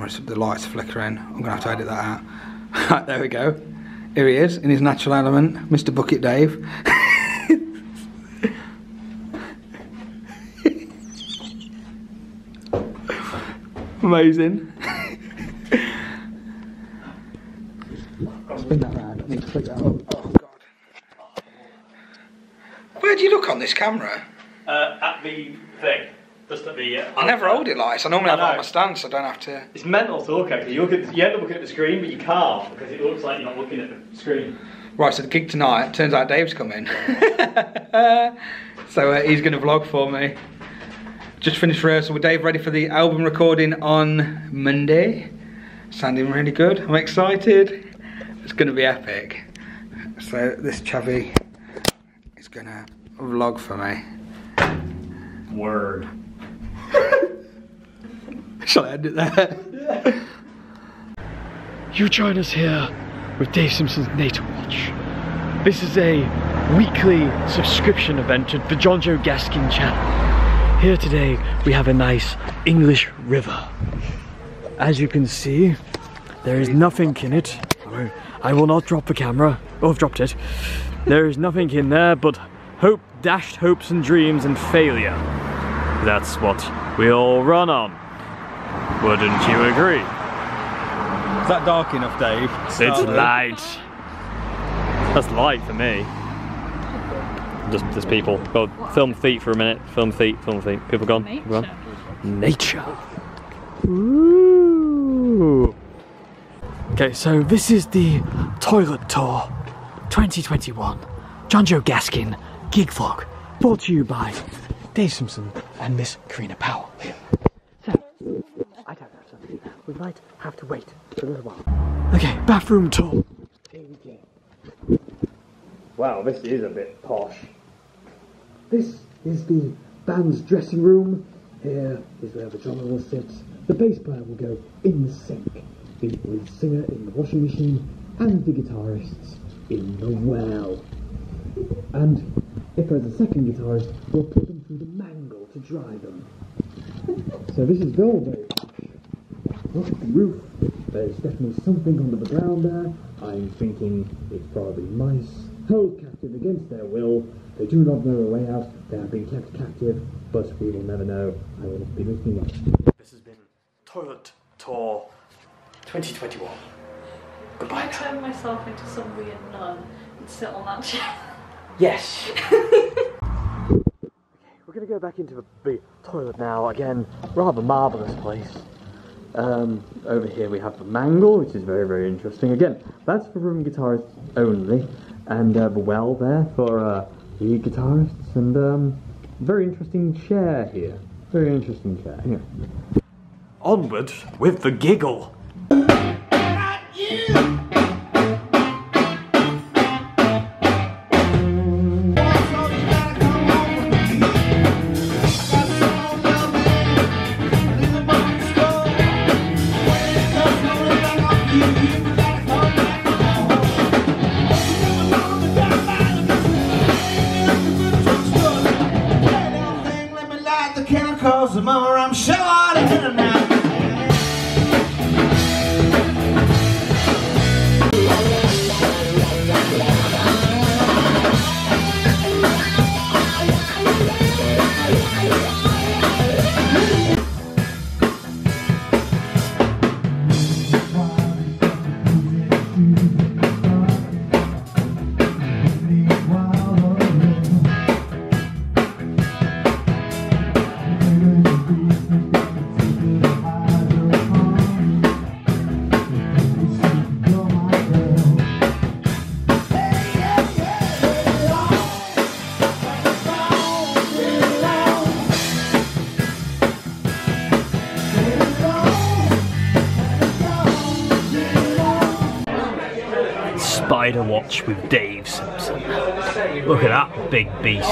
much the light's flickering. I'm going to have to edit that out. Right, there we go. Here he is, in his natural element, Mr. Bucket Dave. Amazing. Spin that round. I need to flick that up. Oh, God. Where do you look on this camera? At the thing. Just at the... I never hold it like this. I normally have it on my stand, so I don't have to... It's mental to look at, because you end up looking at the screen, but you can't, because it looks like you're not looking at the screen. Right, so the gig tonight, turns out Dave's coming. So he's going to vlog for me. Just finished rehearsal with Dave, ready for the album recording on Monday. Sounding really good. I'm excited. It's going to be epic. So this chavvy is going to vlog for me. Word. Shall I end it there? Yeah. You join us here with Dave Simpson's NATO Watch. This is a weekly subscription event to the John Joe Gaskin channel. Here today we have a nice English river. As you can see, there is nothing in it. I will not drop the camera. Oh, I've dropped it. There is nothing in there but hope, dashed hopes and dreams and failure. That's what we all run on. Wouldn't you agree? Is that dark enough, Dave? It's light. That's light for me. Just people. Go film feet for a minute. Film feet, film feet. People gone. Nature. People gone. Nature. Ooh. Okay, so this is the Toilet Tour 2021. John Joe Gaskin gig vlog, brought to you by Dave Simpson and Miss Karina Powell. So, I don't know something. We might have to wait for a little while. Okay, bathroom tour. Here we go. Wow, this is a bit posh. This is the band's dressing room. Here is where the drummer will sit. The bass player will go in sync. The lead singer in the washing machine and the guitarists in the well. And if there's a second guitarist, we'll put them through the mangle to dry them. So this is Velvet. Look at the roof. There's definitely something under the ground there. I'm thinking it's probably mice. Held captive against their will. They do not know a way out. They have been kept captive, but we will never know. I will be looking up. This has been Toilet Tour 2021. Goodbye. Can I turn myself into some weird nun and sit on that chair? Yes! We're going to go back into the toilet now again. Rather marvellous place. Over here we have the mangle, which is very, very interesting. Again, that's for room guitarists only. And the well there for lead guitarists. And very interesting chair here. Very interesting chair. Anyway. Onward with the giggle! Not you! Spider Watch with Dave Simpson. Look at that big beast.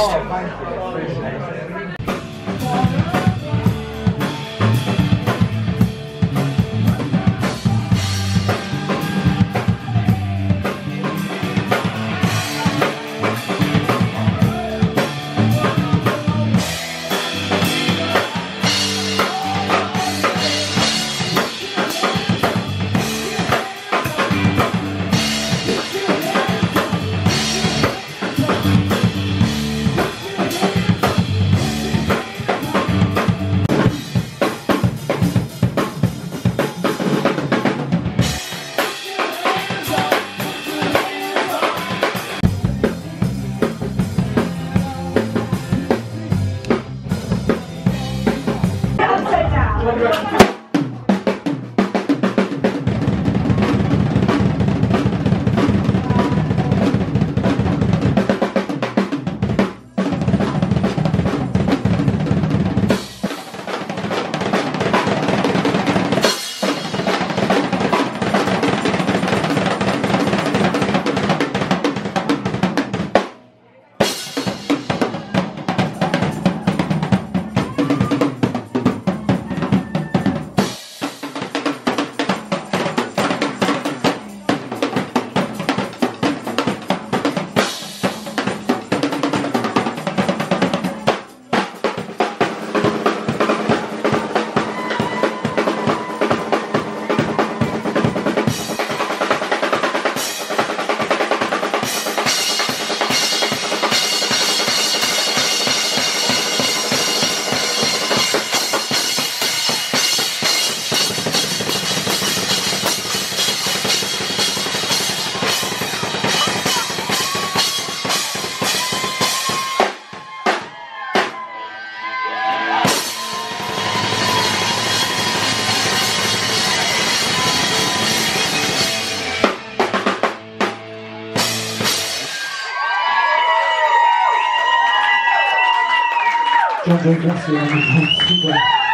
John Joe Gaskin, super.